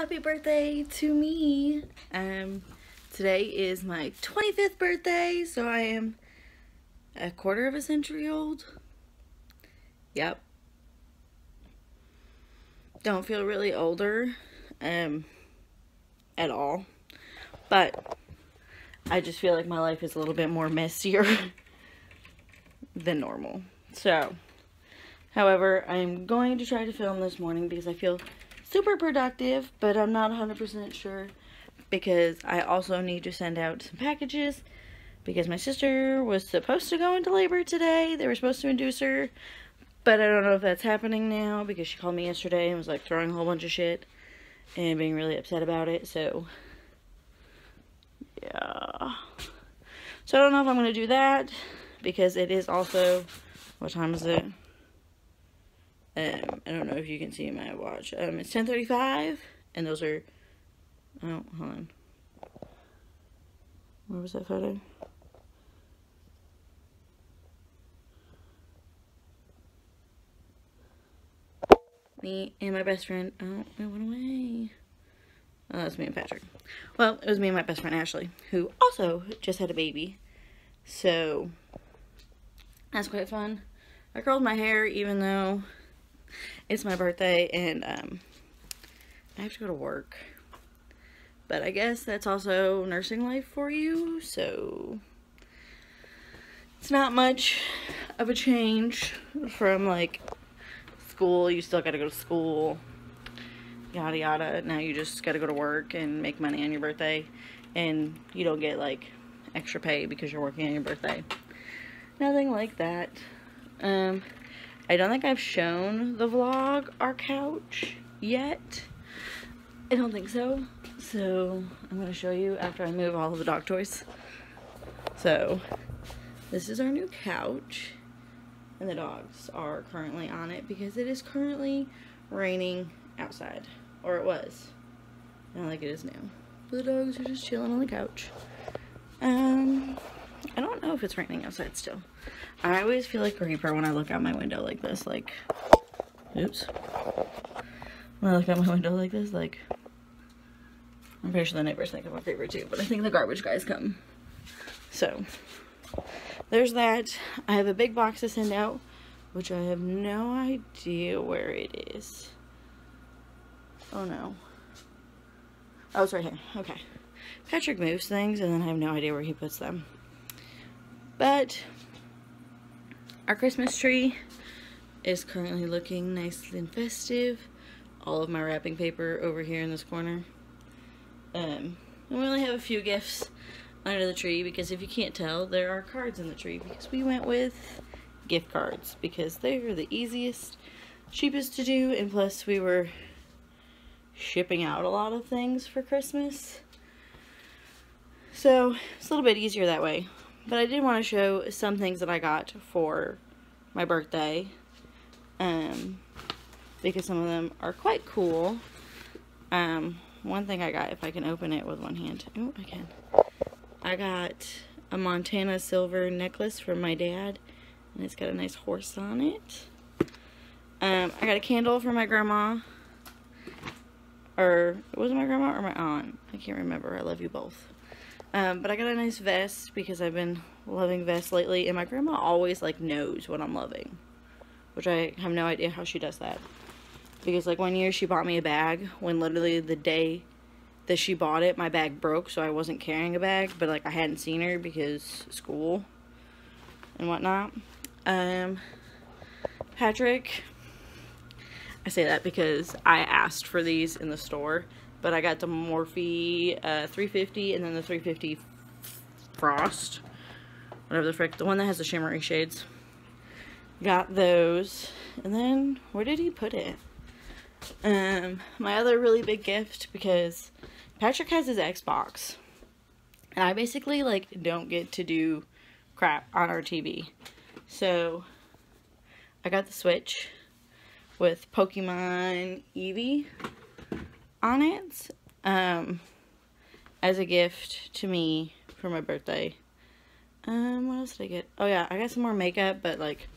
happy birthday to me. Today is my 25th birthday, so I am a quarter of a century old. Yep. Don't feel really older at all, but I just feel like my life is a little bit more messier than normal. So, however, I'm going to try to film this morning because I feel super productive, but I'm not 100% sure because I also need to send out some packages because my sister was supposed to go into labor today. They were supposed to induce her, but I don't know if that's happening now because she called me yesterday and was like throwing a whole bunch of shit and being really upset about it. So, yeah. So I don't know if I'm going to do that because it is also, what time is it? I don't know if you can see my watch. It's 10:35, and those are, oh, hold on. Where was that photo? Me and my best friend, oh, it went away. Oh, that's me and Patrick. Well, it was me and my best friend, Ashley, who also just had a baby. So, that's quite fun. I curled my hair, even though it's my birthday, and I have to go to work. But I guess that's also nursing life for you, so it's not much of a change from, like, school. You still gotta go to school, yada yada. Now you just gotta go to work and make money on your birthday, and you don't get, like, extra pay because you're working on your birthday. Nothing like that. I don't think I've shown the vlog our couch yet. I don't think so. So I'm going to show you after I move all of the dog toys. So this is our new couch, and the dogs are currently on it because it is currently raining outside, or it was. Not like it is now. The dogs are just chilling on the couch. I don't know if it's raining outside still. I always feel like a reaper when I look out my window like this, like, oops. When I look out my window like this, like, I'm pretty sure the neighbors think I'm a creeper too, but I think the garbage guys come. So, there's that. I have a big box to send out, which I have no idea where it is. Oh no. Oh, it's right here. Okay. Patrick moves things, and then I have no idea where he puts them. But our Christmas tree is currently looking nice and festive. All of my wrapping paper over here in this corner. And we only have a few gifts under the tree because if you can't tell, there are cards in the tree because we went with gift cards because they are the easiest, cheapest to do, and plus we were shipping out a lot of things for Christmas. So it's a little bit easier that way. But I did want to show some things that I got for my birthday, because some of them are quite cool. One thing I got, if I can open it with one hand. Oh, I can. I got a Montana silver necklace from my dad, and it's got a nice horse on it. I got a candle for my grandma, or was it my grandma or my aunt? I can't remember. I love you both. But I got a nice vest because I've been loving vests lately, and my grandma always, like, knows what I'm loving, which I have no idea how she does that, because, like, one year she bought me a bag when literally the day that she bought it, my bag broke, so I wasn't carrying a bag, but, like, I hadn't seen her because school and whatnot. Patrick, I say that because I asked for these in the store, but I got the Morphe 350 and then the 350 Frost. Whatever the frick. The one that has the shimmery shades. Got those. And then, where did he put it? My other really big gift, because Patrick has his Xbox. And I basically, like, don't get to do crap on our TV. So, I got the Switch with Pokemon Eevee on it, as a gift to me for my birthday. What else did I get? Oh yeah, I got some more makeup, but, like,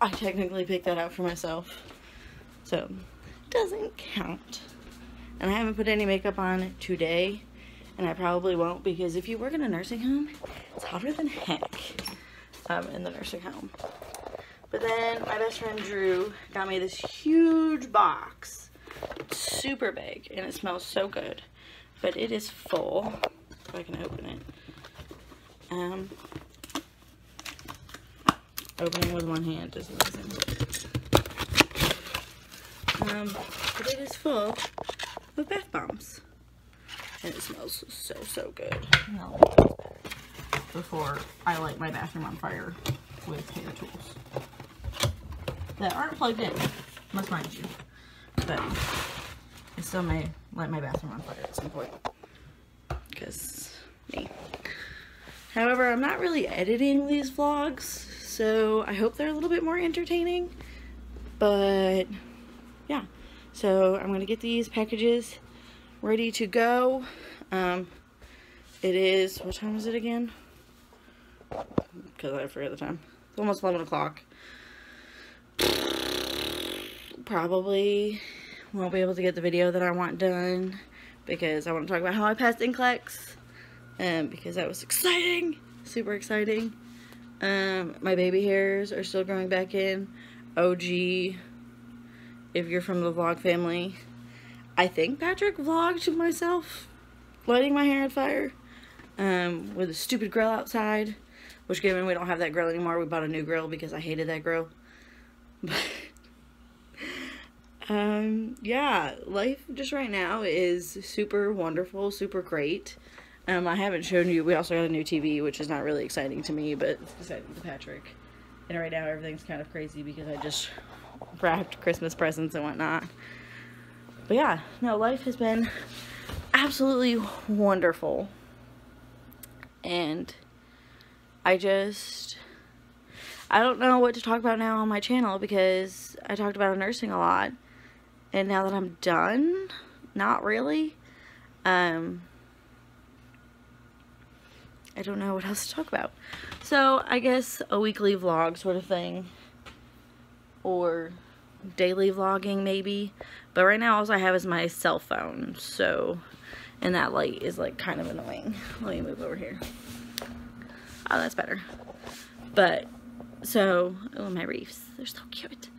I technically picked that out for myself, so doesn't count. And I haven't put any makeup on today, and I probably won't, because if you work in a nursing home, it's hotter than heck in the nursing home. But then my best friend Drew got me this huge box. It's super big, and it smells so good. But it is full, if I can open it. Opening with one hand is amazing. But it is full of bath bombs. And it smells so, so good. Before I light my bathroom on fire with hair tools that aren't plugged in, must mind you. But I still may light my bathroom on fire at some point. Because me. However, I'm not really editing these vlogs, so I hope they're a little bit more entertaining. But yeah, so I'm going to get these packages ready to go. It is, what time is it again? Because I forget the time. It's almost 11 o'clock. Probably won't be able to get the video that I want done because I want to talk about how I passed NCLEX, because that was exciting, super exciting. My baby hairs are still growing back in. OG, if you're from the vlog family. I think Patrick vlogged myself lighting my hair on fire with a stupid grill outside, which given we don't have that grill anymore, we bought a new grill because I hated that grill. But yeah, life just right now is super wonderful, super great. I haven't shown you, we also got a new TV, which is not really exciting to me, but it's exciting to Patrick. And right now everything's kind of crazy because I just wrapped Christmas presents and whatnot. But yeah, no, life has been absolutely wonderful. And I don't know what to talk about now on my channel because I talked about nursing a lot. And now that I'm done, not really. I don't know what else to talk about. So I guess a weekly vlog sort of thing, or daily vlogging maybe. But right now all I have is my cell phone, so, and that light is like kind of annoying. Let me move over here. Oh, that's better. But so, oh, my reefs, they're so cute.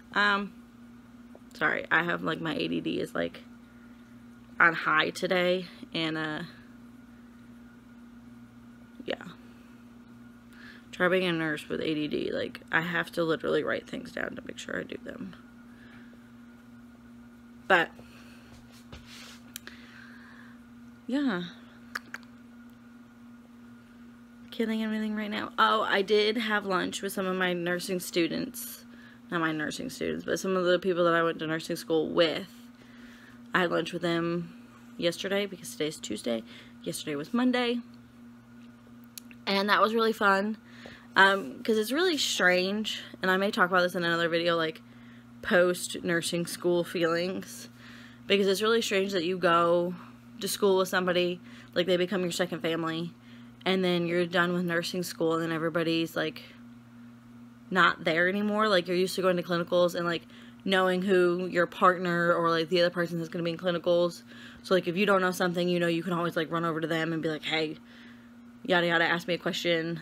Sorry, I have like my ADD is like on high today, and yeah. Try being a nurse with ADD. Like, I have to literally write things down to make sure I do them. But yeah. Can't think of anything right now. Oh, I did have lunch with some of my nursing students. Not my nursing students, but some of the people that I went to nursing school with. I had lunch with them yesterday because today's Tuesday. Yesterday was Monday. And that was really fun, because it's really strange, and I may talk about this in another video, like post-nursing school feelings, because it's really strange that you go to school with somebody, like they become your second family, and then you're done with nursing school, and then everybody's like not there anymore. Like, you're used to going to clinicals and like knowing who your partner or like the other person that's going to be in clinicals, so like if you don't know something, you know, you can always like run over to them and be like, hey, yada yada, asked me a question,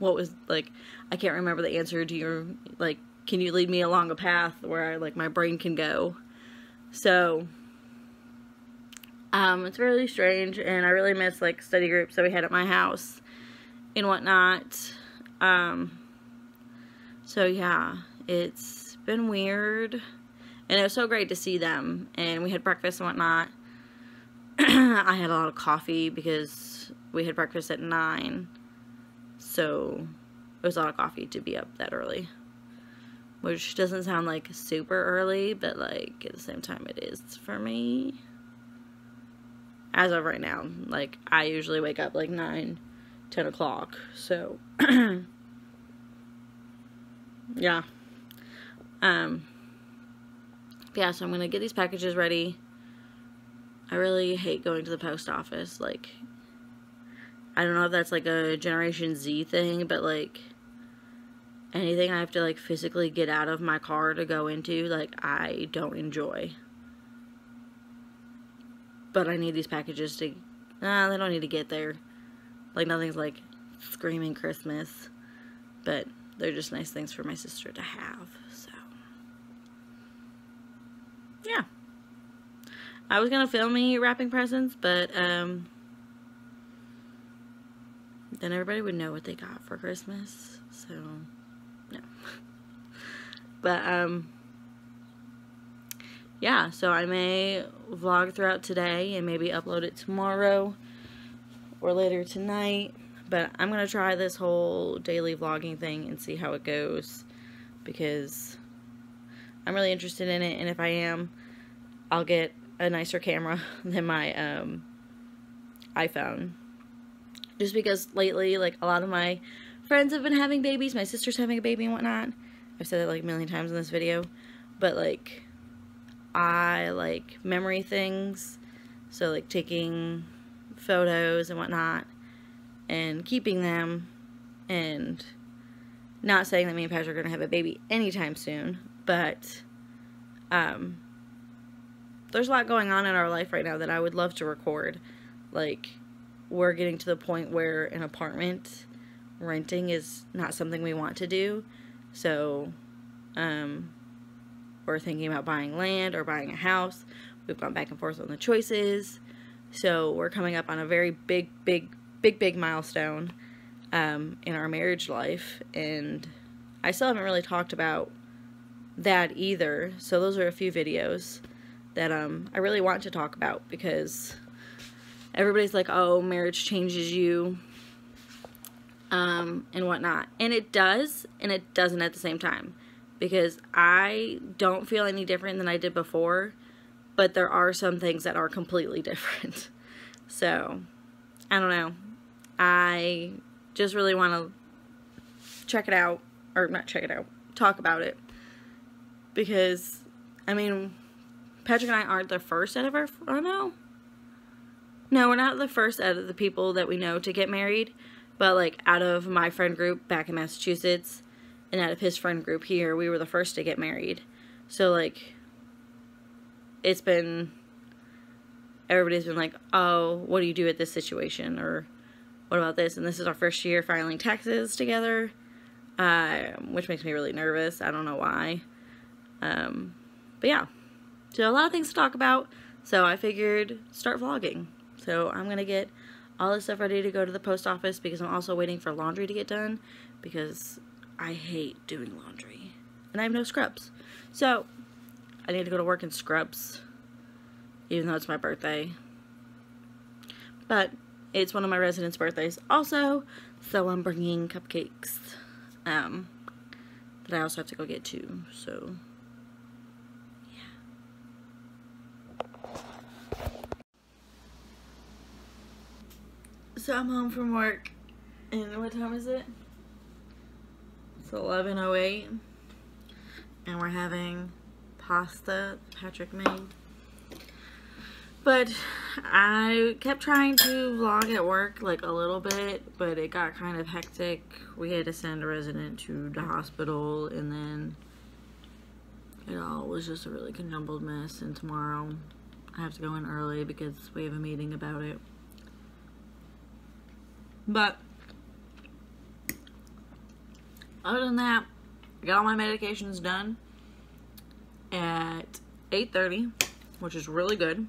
what was, like, I can't remember the answer to your, like, can you lead me along a path where I, like, my brain can go? So, it's really strange, and I really miss, like, study groups that we had at my house and whatnot. So yeah, it's been weird, and it was so great to see them, and we had breakfast and whatnot. I had a lot of coffee because we had breakfast at 9, so it was a lot of coffee to be up that early, which doesn't sound like super early, but like at the same time it is for me as of right now. Like, I usually wake up like 9-10 o'clock, so yeah. Yeah, so I'm gonna get these packages ready. I really hate going to the post office. Like, I don't know if that's like a Generation Z thing, but like anything I have to like physically get out of my car to go into, like, I don't enjoy. But I need these packages to, they don't need to get there. Like, nothing's like screaming Christmas. But they're just nice things for my sister to have, so. Yeah. I was gonna film me wrapping presents, but, then everybody would know what they got for Christmas, so, no. But, yeah, so I may vlog throughout today and maybe upload it tomorrow or later tonight. But I'm going to try this whole daily vlogging thing and see how it goes, because I'm really interested in it, and if I am, I'll get a nicer camera than my iPhone. Just because lately, like, a lot of my friends have been having babies, my sister's having a baby and whatnot. I've said that like a million times in this video, but like, I like memory things, so like taking photos and whatnot and keeping them, and not saying that me and Patrick are going to have a baby anytime soon, but there's a lot going on in our life right now that I would love to record. Like, we're getting to the point where an apartment renting is not something we want to do, so we're thinking about buying land or buying a house. We've gone back and forth on the choices, so we're coming up on a very big milestone in our marriage life, and I still haven't really talked about that either, so those are a few videos that I really want to talk about, because everybody's like, oh, marriage changes you and whatnot, and it does, and it doesn't at the same time, because I don't feel any different than I did before, but there are some things that are completely different. So I don't know, I just really want to check it out, or not check it out, talk about it, because, I mean, Patrick and I aren't the first out of our, I don't know, no, we're not the first out of the people that we know to get married, but, like, out of my friend group back in Massachusetts, and out of his friend group here, we were the first to get married, so, like, it's been, everybody's been like, oh, what do you do at this situation, or what about this, and this is our first year filing taxes together, which makes me really nervous, I don't know why, but yeah, so a lot of things to talk about, so I figured start vlogging, so I'm gonna get all this stuff ready to go to the post office, because I'm also waiting for laundry to get done, because I hate doing laundry, and I have no scrubs, so I need to go to work in scrubs, even though it's my birthday, but it's one of my residents' birthdays also, so I'm bringing cupcakes, that I also have to go get too, so, yeah. So I'm home from work, and what time is it? It's 11:08, and we're having pasta Patrick made. But I kept trying to vlog at work, like, a little bit, but it got kind of hectic. We had to send a resident to the hospital, and then it all was just a really conjumbled mess, and tomorrow I have to go in early because we have a meeting about it. But other than that, I got all my medications done at 8:30, which is really good.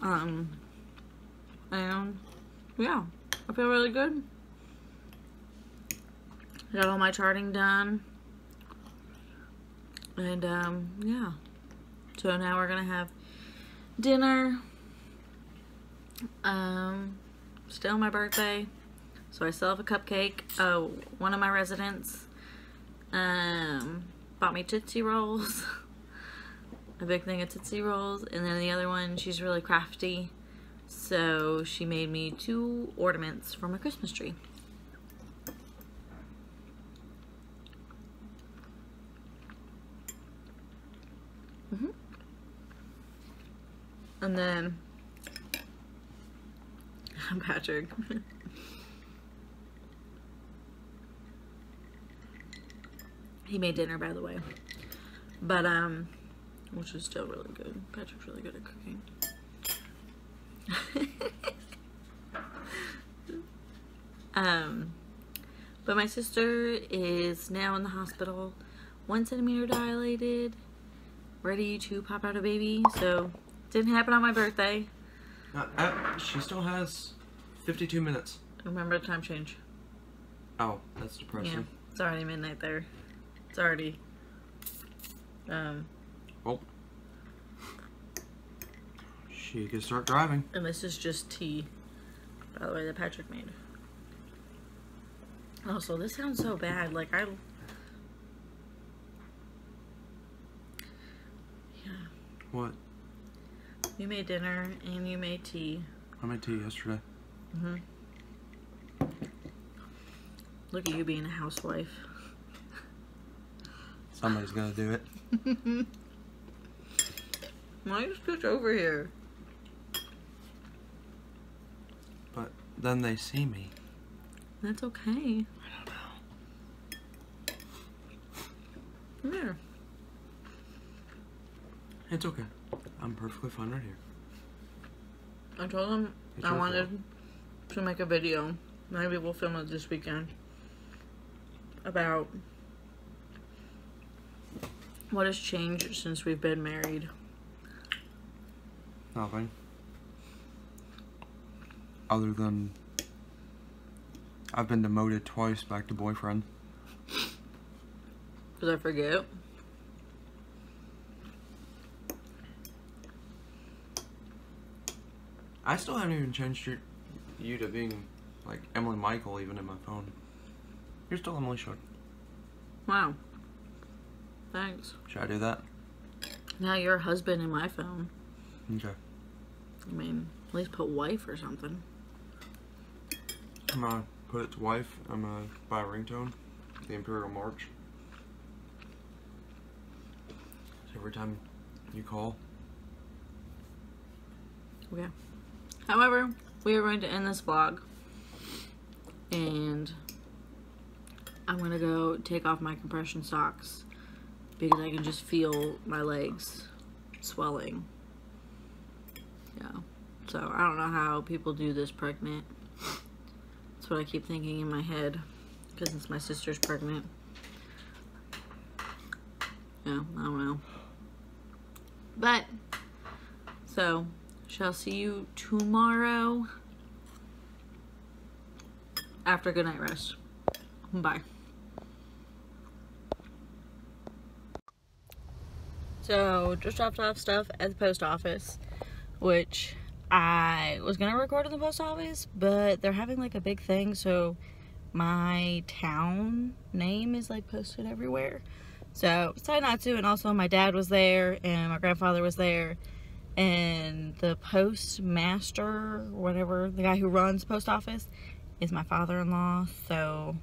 And yeah, I feel really good. Got all my charting done, and yeah, so now we're gonna have dinner. Still my birthday, so I still have a cupcake. Oh, one of my residents bought me Tootsie Rolls. A big thing of Tootsie Rolls, and then the other one, she's really crafty, so she made me 2 ornaments for my Christmas tree. And then Patrick he made dinner, by the way, but which is still really good. Patrick's really good at cooking. But my sister is now in the hospital, 1 centimeter dilated, ready to pop out a baby. So didn't happen on my birthday. She still has 52 minutes. Remember the time change. Oh, that's depressing. Yeah, it's already midnight there. It's already. Oh. She can start driving. And this is just tea, by the way, that Patrick made. Also, this sounds so bad. Like, yeah. What? You made dinner and you made tea. I made tea yesterday. Mm-hmm. Look at you being a housewife. Somebody's gonna do it. Why just pitch over here? But then they see me. That's okay. I don't know. Come here. It's okay. I'm perfectly fine right here. I told him I wanted to make a video. Maybe we'll film it this weekend. About what has changed since we've been married. Nothing. Other than I've been demoted twice back to boyfriend. Did I forget? I still haven't even changed you to being like Emily Michael even in my phone. You're still Emily Sharp. Wow. Thanks. Should I do that? Now you're a husband in my phone. Okay. I mean, at least put wife or something. I'm gonna put it to wife. I'm gonna buy a ringtone. The Imperial March. So every time you call. Okay. However, we are going to end this vlog. And I'm gonna go take off my compression socks because I can just feel my legs swelling. Yeah. So I don't know how people do this pregnant. That's what I keep thinking in my head because since my sister's pregnant. Yeah, I don't know. But so shall see you tomorrow after good night rest. Bye. So just dropped off stuff at the post office, which I was gonna record in the post office, but they're having like a big thing, so my town name is like posted everywhere, so decided not to. And also my dad was there and my grandfather was there, and the postmaster, whatever, the guy who runs the post office is my father-in-law. So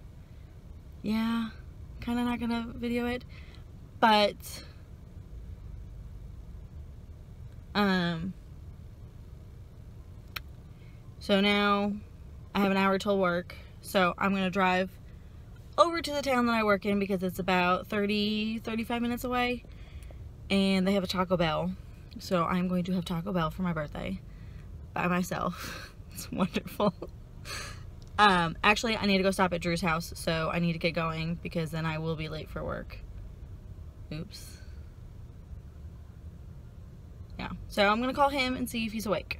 yeah, kind of not gonna video it, but so now I have an hour till work, so I'm gonna drive over to the town that I work in because it's about 35 minutes away, and they have a Taco Bell, so I'm going to have Taco Bell for my birthday by myself. It's wonderful. Actually, I need to go stop at Drew's house, so I need to get going because then I will be late for work. Oops. Yeah. So I'm gonna call him and see if he's awake.